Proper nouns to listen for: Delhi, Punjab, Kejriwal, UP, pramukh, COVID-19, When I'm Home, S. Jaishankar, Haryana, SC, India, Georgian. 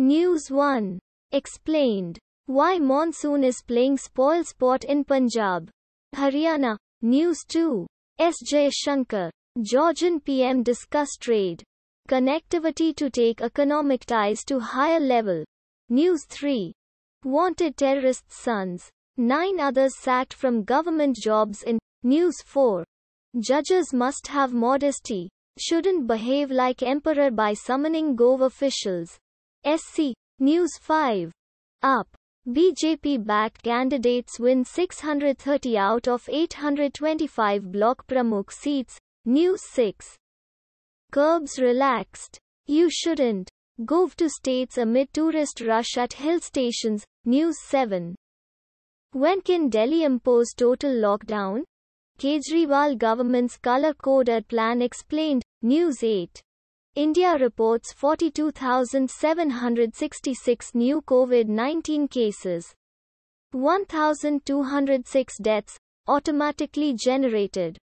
News 1 explained why monsoon is playing spoilsport in Punjab, Haryana. News 2. S. Jaishankar, Georgian PM discuss trade connectivity to take economic ties to higher level. News 3. Wanted terrorist sons, 9 others sacked from government jobs in. News 4. Judges must have modesty, shouldn't behave like emperor by summoning Gov officials. SC. News 5. Up. BJP-backed candidates win 630 out of 825 block pramukh seats. News 6. Curbs relaxed. You shouldn't. Gov to states amid tourist rush at hill stations. News 7. When can Delhi impose total lockdown? Kejriwal government's color coded plan explained. News 8. India reports 42,766 new COVID-19 cases. 1,206 deaths automatically generated.